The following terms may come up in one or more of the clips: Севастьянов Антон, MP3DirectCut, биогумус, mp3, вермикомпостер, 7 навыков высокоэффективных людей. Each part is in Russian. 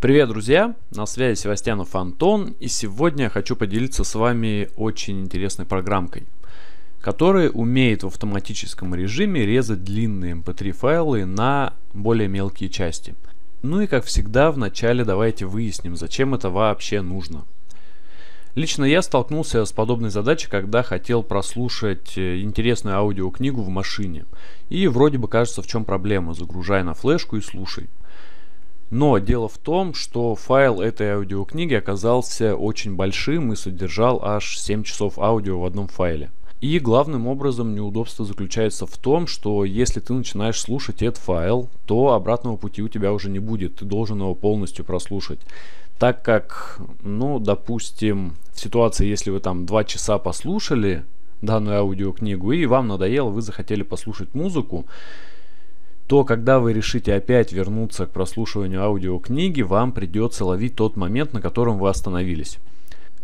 Привет, друзья! На связи Севастьянов Антон, и сегодня я хочу поделиться с вами очень интересной программкой, которая умеет в автоматическом режиме резать длинные mp3 файлы на более мелкие части. Ну и как всегда, вначале давайте выясним, зачем это вообще нужно. Лично я столкнулся с подобной задачей, когда хотел прослушать интересную аудиокнигу в машине. И вроде бы кажется, в чем проблема, загружай на флешку и слушай. Но дело в том, что файл этой аудиокниги оказался очень большим и содержал аж 7 часов аудио в одном файле. И главным образом неудобство заключается в том, что если ты начинаешь слушать этот файл, то обратного пути у тебя уже не будет, ты должен его полностью прослушать. Так как, ну, допустим, в ситуации, если вы там 2 часа послушали данную аудиокнигу и вам надоело, вы захотели послушать музыку, то когда вы решите опять вернуться к прослушиванию аудиокниги, вам придется ловить тот момент, на котором вы остановились.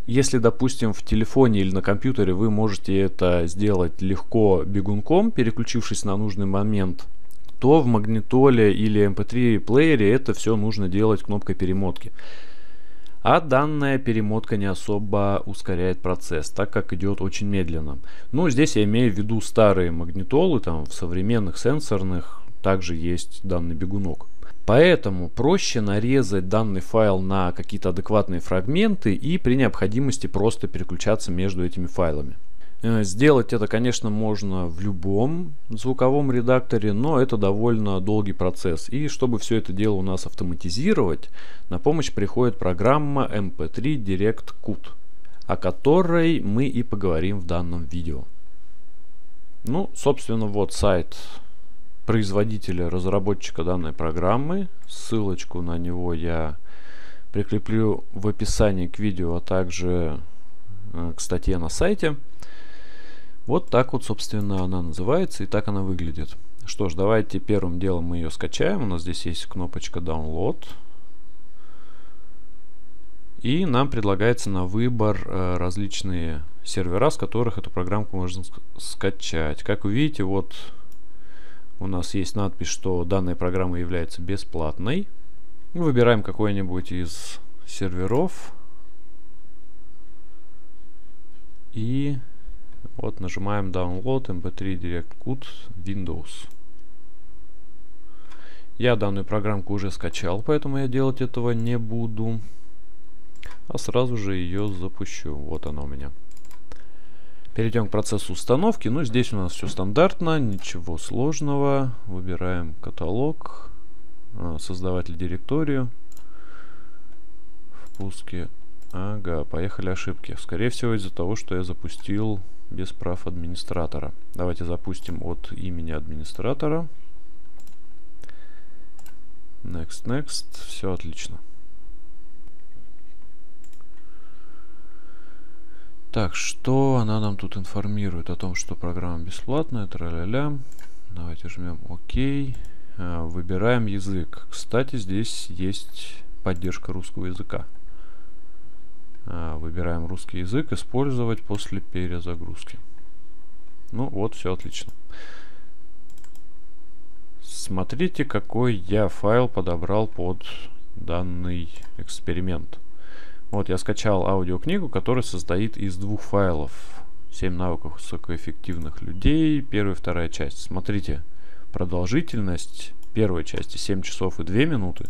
Если, допустим, в телефоне или на компьютере вы можете это сделать легко бегунком, переключившись на нужный момент, то в магнитоле или mp3 плеере это все нужно делать кнопкой перемотки. А данная перемотка не особо ускоряет процесс, так как идет очень медленно. Ну, здесь я имею в виду старые магнитолы, там в современных сенсорных также есть данный бегунок. Поэтому проще нарезать данный файл на какие-то адекватные фрагменты и при необходимости просто переключаться между этими файлами. Сделать это, конечно, можно в любом звуковом редакторе, но это довольно долгий процесс. И чтобы все это дело у нас автоматизировать, на помощь приходит программа MP3DirectCut, о которой мы и поговорим в данном видео. Ну, собственно, вот сайт производителя, разработчика данной программы. Ссылочку на него я прикреплю в описании к видео, а также к статье на сайте. Вот так вот, собственно, она называется и так она выглядит. Что ж, давайте первым делом мы ее скачаем. У нас здесь есть кнопочка Download. И нам предлагается на выбор различные сервера, с которых эту программку можно скачать. Как вы видите, вот у нас есть надпись, что данная программа является бесплатной. Выбираем какой-нибудь из серверов. И вот нажимаем Download MP3 DirectCut Windows. Я данную программку уже скачал, поэтому я делать этого не буду. А сразу же ее запущу. Вот она у меня. Перейдем к процессу установки. Ну, здесь у нас все стандартно, ничего сложного. Выбираем каталог, создаватель, директорию. Впуски. Ага, поехали ошибки. Скорее всего, из-за того, что я запустил без прав администратора. Давайте запустим от имени администратора. Next, next. Все отлично. Так, что она нам тут информирует о том, что программа бесплатная, тра-ля-ля. Давайте жмем ОК. Выбираем язык. Кстати, здесь есть поддержка русского языка. Выбираем русский язык, использовать после перезагрузки. Ну вот, все отлично. Смотрите, какой я файл подобрал под данный эксперимент. Вот я скачал аудиокнигу, которая состоит из 2 файлов. 7 навыков высокоэффективных людей. Первая и вторая часть. Смотрите, продолжительность первой части 7 часов и 2 минуты.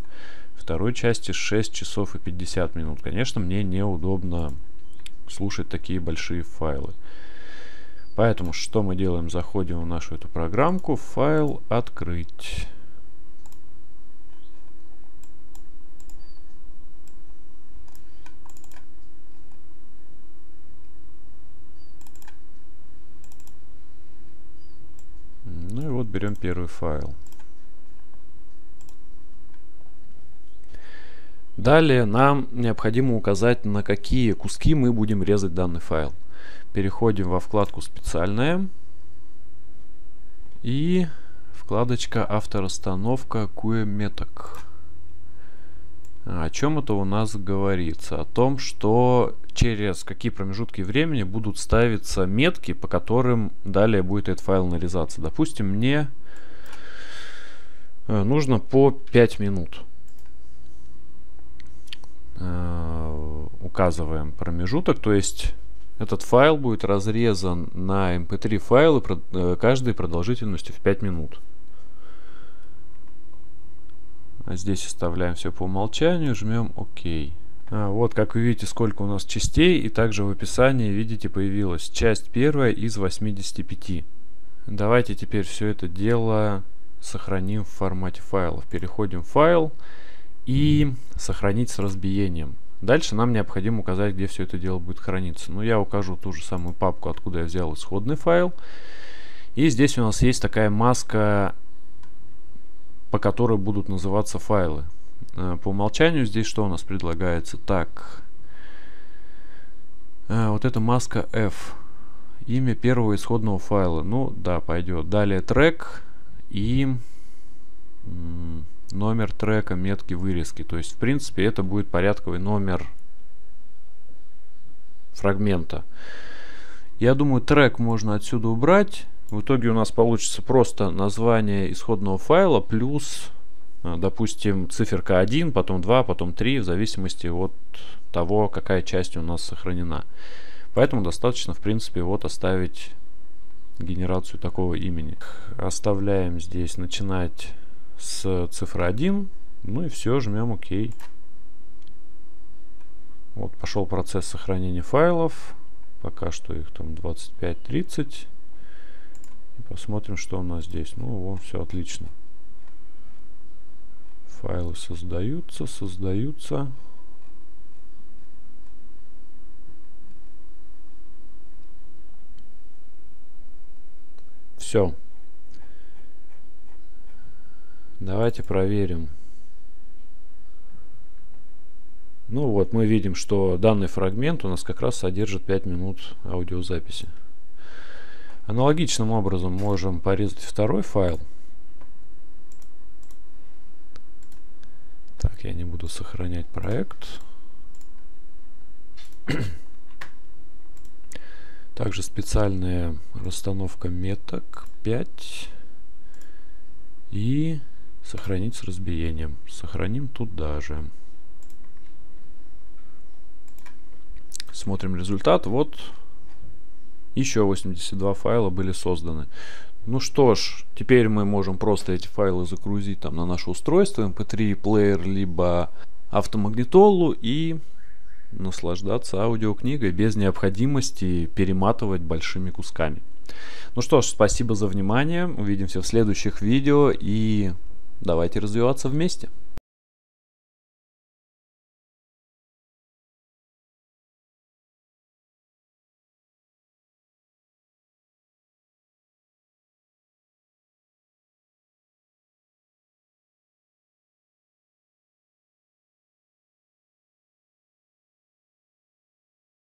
Второй части 6 часов и 50 минут. Конечно, мне неудобно слушать такие большие файлы. Поэтому что мы делаем? Заходим в нашу эту программку. Файл открыть. Ну и вот берем первый файл. Далее нам необходимо указать, на какие куски мы будем резать данный файл. Переходим во вкладку «Специальная» и вкладочка «Авторастановка куеметок». О чем это у нас говорится? О том, что через какие промежутки времени будут ставиться метки, по которым далее будет этот файл нарезаться. Допустим, мне нужно по 5 минут. указываем промежуток, то есть этот файл будет разрезан на mp3 файлы, каждой продолжительностью в 5 минут. А здесь оставляем все по умолчанию, жмем ОК. Вот, как вы видите, сколько у нас частей, и также в описании, видите, появилась часть первая из 85. Давайте теперь все это дело сохраним в формате файлов. Переходим в файл и сохранить с разбиением. Дальше нам необходимо указать, где все это дело будет храниться. Ну, я укажу ту же самую папку, откуда я взял исходный файл. И здесь у нас есть такая маска, по которой будут называться файлы. По умолчанию здесь что у нас предлагается? Так, вот эта маска F. Имя первого исходного файла. Ну, да, пойдет. Далее трек и номер трека, метки, вырезки. То есть, в принципе, это будет порядковый номер фрагмента. Я думаю, трек можно отсюда убрать. В итоге у нас получится просто название исходного файла плюс, допустим, циферка 1, потом 2, потом 3, в зависимости от того, какая часть у нас сохранена. Поэтому достаточно, в принципе, вот оставить генерацию такого имени. Оставляем здесь начинать с цифры 1, ну и все, жмем ОК. Вот пошел процесс сохранения файлов, пока что их там 25-30. Посмотрим, что у нас здесь. Ну, вон, все отлично. Файлы создаются, создаются. Все. Давайте проверим. Ну вот, мы видим, что данный фрагмент у нас как раз содержит 5 минут аудиозаписи. Аналогичным образом можем порезать второй файл. Так, я не буду сохранять проект. Также специальная расстановка меток 5. И сохранить с разбиением. Сохраним туда же. Смотрим результат. Вот. Еще 82 файла были созданы. Ну что ж, теперь мы можем просто эти файлы загрузить там на наше устройство, mp3 плеер, либо автомагнитолу, и наслаждаться аудиокнигой без необходимости перематывать большими кусками. Ну что ж, спасибо за внимание, увидимся в следующих видео и давайте развиваться вместе.